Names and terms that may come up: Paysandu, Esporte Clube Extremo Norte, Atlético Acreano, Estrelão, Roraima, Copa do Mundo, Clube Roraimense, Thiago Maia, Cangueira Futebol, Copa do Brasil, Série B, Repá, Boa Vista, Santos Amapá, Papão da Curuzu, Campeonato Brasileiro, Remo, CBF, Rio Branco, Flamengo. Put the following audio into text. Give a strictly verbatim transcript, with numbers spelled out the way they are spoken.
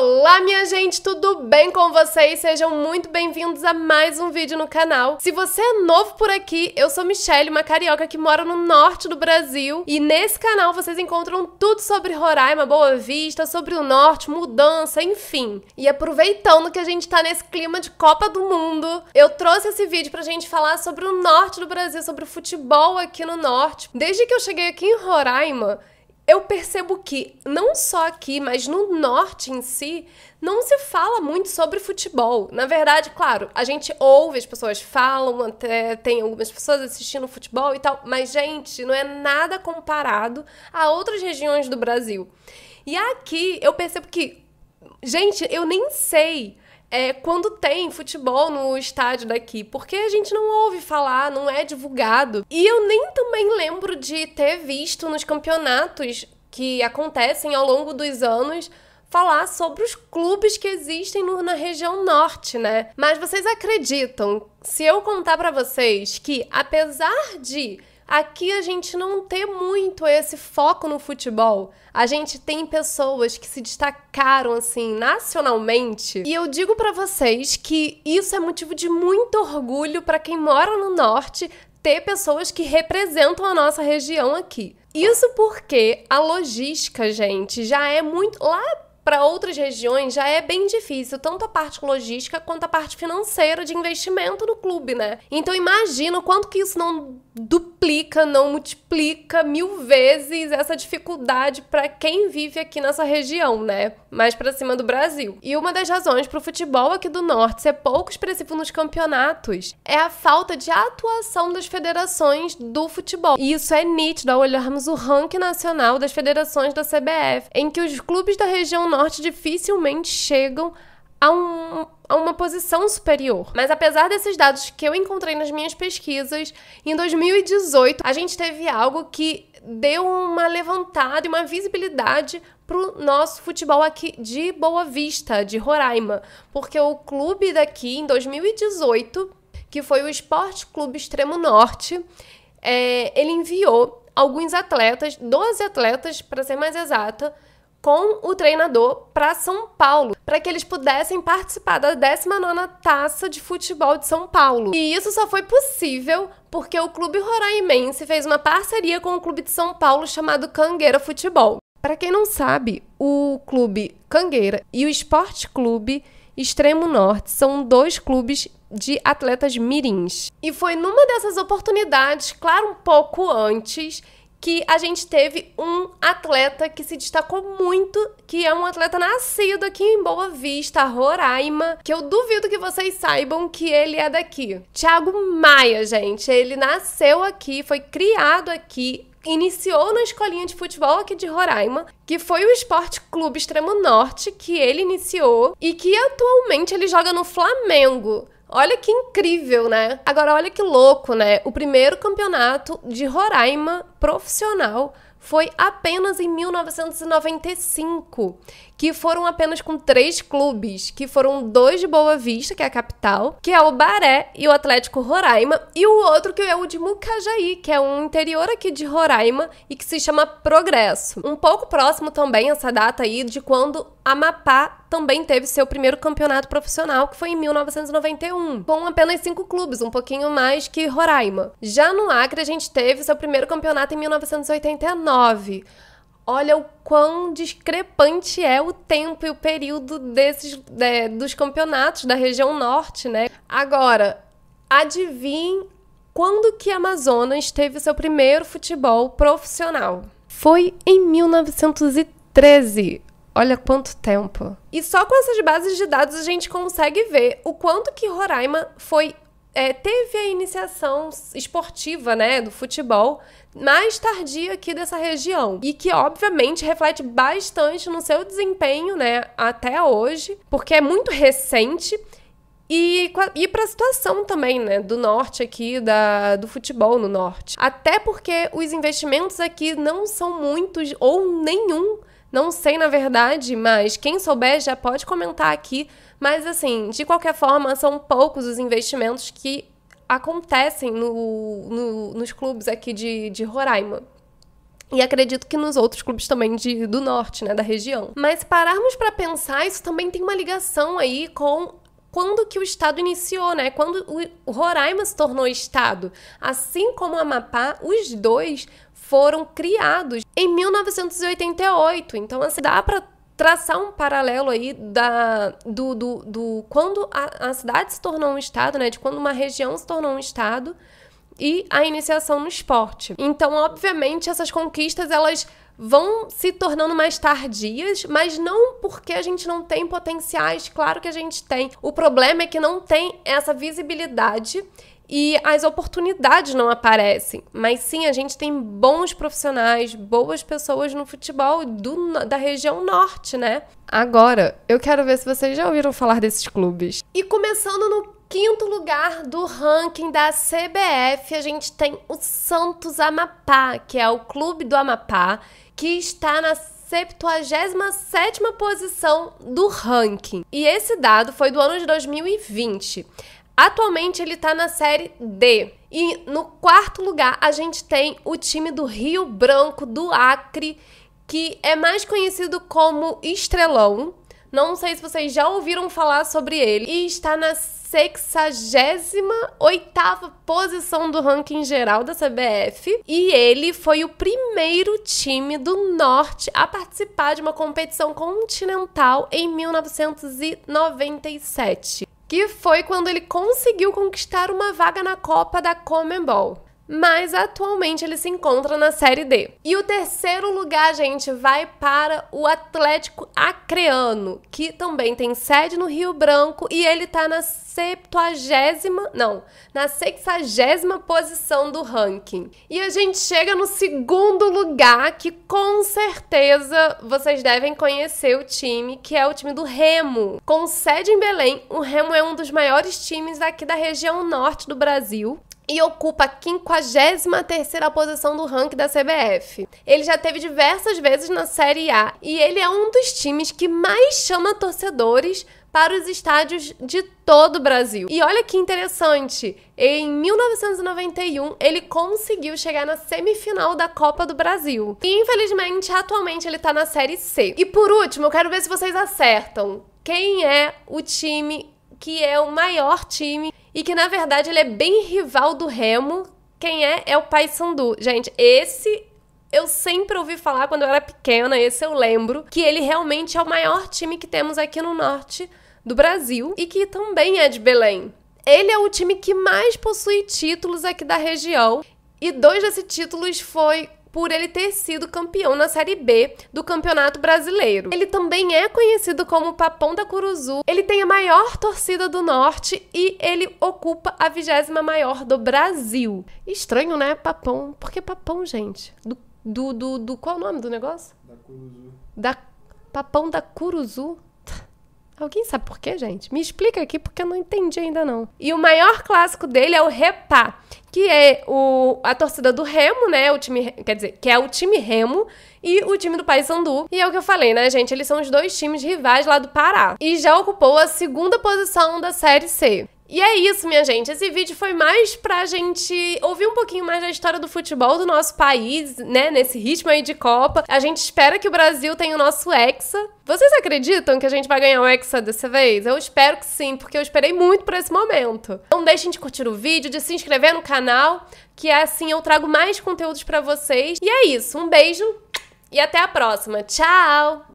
Olá, minha gente, tudo bem com vocês? Sejam muito bem-vindos a mais um vídeo no canal. Se você é novo por aqui, eu sou Michelle, uma carioca que mora no norte do Brasil. E nesse canal vocês encontram tudo sobre Roraima, Boa Vista, sobre o norte, mudança, enfim. E aproveitando que a gente tá nesse clima de Copa do Mundo, eu trouxe esse vídeo pra gente falar sobre o norte do Brasil, sobre o futebol aqui no norte. Desde que eu cheguei aqui em Roraima, eu percebo que, não só aqui, mas no norte em si, não se fala muito sobre futebol. Na verdade, claro, a gente ouve, as pessoas falam, até tem algumas pessoas assistindo futebol e tal, mas, gente, não é nada comparado a outras regiões do Brasil. E aqui eu percebo que, gente, eu nem sei é, quando tem futebol no estádio daqui, porque a gente não ouve falar, não é divulgado. E eu nem também lembro de ter visto nos campeonatos que acontecem ao longo dos anos falar sobre os clubes que existem no, na região norte, né? Mas vocês acreditam, se eu contar pra vocês que, apesar de aqui a gente não tem muito esse foco no futebol, a gente tem pessoas que se destacaram, assim, nacionalmente. E eu digo pra vocês que isso é motivo de muito orgulho pra quem mora no norte, ter pessoas que representam a nossa região aqui. Isso porque a logística, gente, já é muito... lá para outras regiões já é bem difícil, tanto a parte logística quanto a parte financeira de investimento no clube, né? Então imagina o quanto que isso não duplica, não multiplica mil vezes essa dificuldade para quem vive aqui nessa região, né? Mais para cima do Brasil. E uma das razões para o futebol aqui do norte ser pouco expressivo nos campeonatos é a falta de atuação das federações do futebol. E isso é nítido ao olharmos o ranking nacional das federações da C B F, em que os clubes da região norte dificilmente chegam a, um, a uma posição superior. Mas apesar desses dados que eu encontrei nas minhas pesquisas, em dois mil e dezoito a gente teve algo que deu uma levantada e uma visibilidade pro nosso futebol aqui de Boa Vista, de Roraima, porque o clube daqui em dois mil e dezoito, que foi o Esporte Clube Extremo Norte, é, ele enviou alguns atletas, doze atletas para ser mais exata, com o treinador para São Paulo, para que eles pudessem participar da décima nona Taça de Futebol de São Paulo. E isso só foi possível porque o Clube Roraimense fez uma parceria com o clube de São Paulo chamado Cangueira Futebol. Para quem não sabe, o Clube Cangueira e o Esporte Clube Extremo Norte são dois clubes de atletas mirins. E foi numa dessas oportunidades, claro, um pouco antes, que a gente teve um atleta que se destacou muito, que é um atleta nascido aqui em Boa Vista, Roraima, que eu duvido que vocês saibam que ele é daqui. Thiago Maia, gente, ele nasceu aqui, foi criado aqui, iniciou na escolinha de futebol aqui de Roraima, que foi o Esporte Clube Extremo Norte, que ele iniciou e que atualmente ele joga no Flamengo. Olha que incrível, né? Agora, olha que louco, né? O primeiro campeonato de Roraima profissional foi apenas em mil novecentos e noventa e cinco, que foram apenas com três clubes, que foram dois de Boa Vista, que é a capital, que é o Baré e o Atlético Roraima, e o outro que é o de Mucajaí, que é um interior aqui de Roraima e que se chama Progresso. Um pouco próximo também essa data aí de quando Amapá também teve seu primeiro campeonato profissional, que foi em mil novecentos e noventa e um, com apenas cinco clubes, um pouquinho mais que Roraima. Já no Acre, a gente teve seu primeiro campeonato em mil novecentos e oitenta e nove. Olha o quão discrepante é o tempo e o período desses, é, dos campeonatos da região norte, né? Agora, adivinhe quando que Amazonas teve seu primeiro futebol profissional? Foi em mil novecentos e treze. Olha quanto tempo. E só com essas bases de dados a gente consegue ver o quanto que Roraima foi... É, teve a iniciação esportiva, né, do futebol mais tardia aqui dessa região e que obviamente reflete bastante no seu desempenho, né, até hoje, porque é muito recente e, e para a situação também, né, do norte aqui, da, do futebol no norte, até porque os investimentos aqui não são muitos ou nenhum. Não sei, na verdade, mas quem souber já pode comentar aqui. Mas, assim, de qualquer forma, são poucos os investimentos que acontecem no, no, nos clubes aqui de, de Roraima. E acredito que nos outros clubes também de, do norte, né, da região. Mas se pararmos para pensar, isso também tem uma ligação aí com quando que o estado iniciou, né? Quando o Roraima se tornou estado. Assim como o Amapá, os dois foram criados em mil novecentos e oitenta e oito. Então, assim, dá para traçar um paralelo aí da, do, do, do quando a, a cidade se tornou um estado, né? De quando uma região se tornou um estado e a iniciação no esporte. Então, obviamente, essas conquistas, elas vão se tornando mais tardias, mas não porque a gente não tem potenciais, claro que a gente tem. O problema é que não tem essa visibilidade e as oportunidades não aparecem. Mas sim, a gente tem bons profissionais, boas pessoas no futebol do, da região norte, né? Agora, eu quero ver se vocês já ouviram falar desses clubes. E começando no quinto lugar do ranking da C B F, a gente tem o Santos Amapá, que é o clube do Amapá, que está na septuagésima sétima posição do ranking. E esse dado foi do ano de dois mil e vinte. Atualmente ele está na série D. E no quarto lugar a gente tem o time do Rio Branco, do Acre, que é mais conhecido como Estrelão. Não sei se vocês já ouviram falar sobre ele. E está na sexagésima oitava posição do ranking geral da C B F. E ele foi o primeiro time do Norte a participar de uma competição continental em mil novecentos e noventa e sete. Que foi quando ele conseguiu conquistar uma vaga na Copa da Comembol. Mas atualmente ele se encontra na Série D. E o terceiro lugar, gente, vai para o Atlético Acreano, que também tem sede no Rio Branco e ele tá na septuagésima, não, na sexagésima posição do ranking. E a gente chega no segundo lugar, que com certeza vocês devem conhecer o time, que é o time do Remo. Com sede em Belém, o Remo é um dos maiores times aqui da região norte do Brasil e ocupa a quinquagésima terceira posição do ranking da C B F. Ele já teve diversas vezes na Série A e ele é um dos times que mais chama torcedores para os estádios de todo o Brasil. E olha que interessante, em mil novecentos e noventa e um ele conseguiu chegar na semifinal da Copa do Brasil. E infelizmente, atualmente ele está na Série C. E por último, eu quero ver se vocês acertam. Quem é o time que é o maior time e que, na verdade, ele é bem rival do Remo? Quem é? É o Paysandu. Gente, esse eu sempre ouvi falar quando eu era pequena, esse eu lembro, que ele realmente é o maior time que temos aqui no norte do Brasil e que também é de Belém. Ele é o time que mais possui títulos aqui da região e dois desses títulos foi por ele ter sido campeão na Série B do Campeonato Brasileiro. Ele também é conhecido como Papão da Curuzu, ele tem a maior torcida do Norte e ele ocupa a vigésima maior do Brasil. Estranho, né? Papão. Por que Papão, gente? Do, do, do, do qual é o nome do negócio? Da Curuzu. Da, Papão da Curuzu? Alguém sabe por quê, gente? Me explica aqui porque eu não entendi ainda não. E o maior clássico dele é o Repá, que é o, a torcida do Remo, né? O time, quer dizer, que é o time Remo e o time do Paysandu. E é o que eu falei, né, gente? Eles são os dois times rivais lá do Pará. E já ocupou a segunda posição da Série C. E é isso, minha gente. Esse vídeo foi mais pra gente ouvir um pouquinho mais da história do futebol do nosso país, né? Nesse ritmo aí de Copa. A gente espera que o Brasil tenha o nosso Hexa. Vocês acreditam que a gente vai ganhar o Hexa dessa vez? Eu espero que sim, porque eu esperei muito por esse momento. Não deixem de curtir o vídeo, de se inscrever no canal, que assim eu trago mais conteúdos pra vocês. E é isso. Um beijo e até a próxima. Tchau!